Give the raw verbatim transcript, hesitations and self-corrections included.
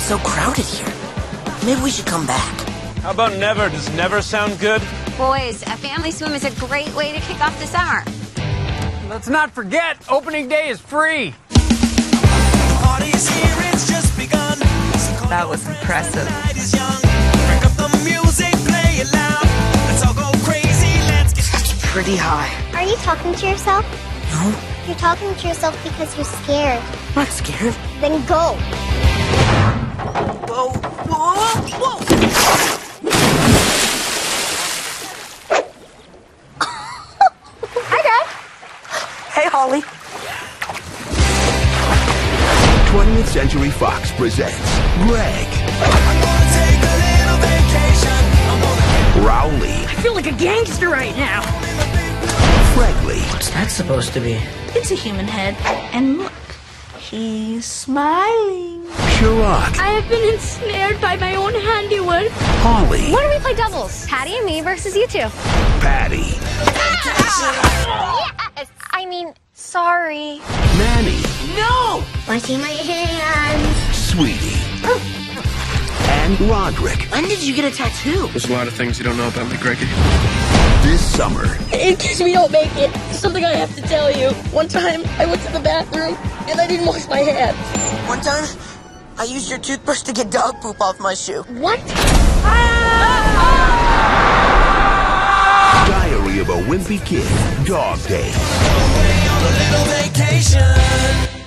it's so crowded here. Maybe we should come back. How about never? Does never sound good? Boys, a family swim is a great way to kick off the summer. Let's not forget, opening day is free. Party's here, it's just begun. That was impressive. That's pretty high. Are you talking to yourself? No. You're talking to yourself because you're scared. I'm not scared. Then go. Whoa, whoa, whoa. Hi, Dad. Hey, Holly. twentieth Century Fox presents Greg. I'm gonna take a little vacation. I'm gonna... Rowley. I feel like a gangster right now. Gregory. What's that supposed to be? It's a human head. And look, he's smiling. Sherlock. I have been ensnared by my own handiwork. Holly. Why do we play doubles? Patty and me versus you two. Patty. Ah! Yes! I mean, sorry. Manny. No! Washing my hands. Sweetie. Oh. And Roderick. When did you get a tattoo? There's a lot of things you don't know about me, Gregory. This summer. In case we don't make it, something I have to tell you. One time, I went to the bathroom, and I didn't wash my hands. One time, I used your toothbrush to get dog poop off my shoe. What? Ah! Diary of a Wimpy Kid, Dog Days.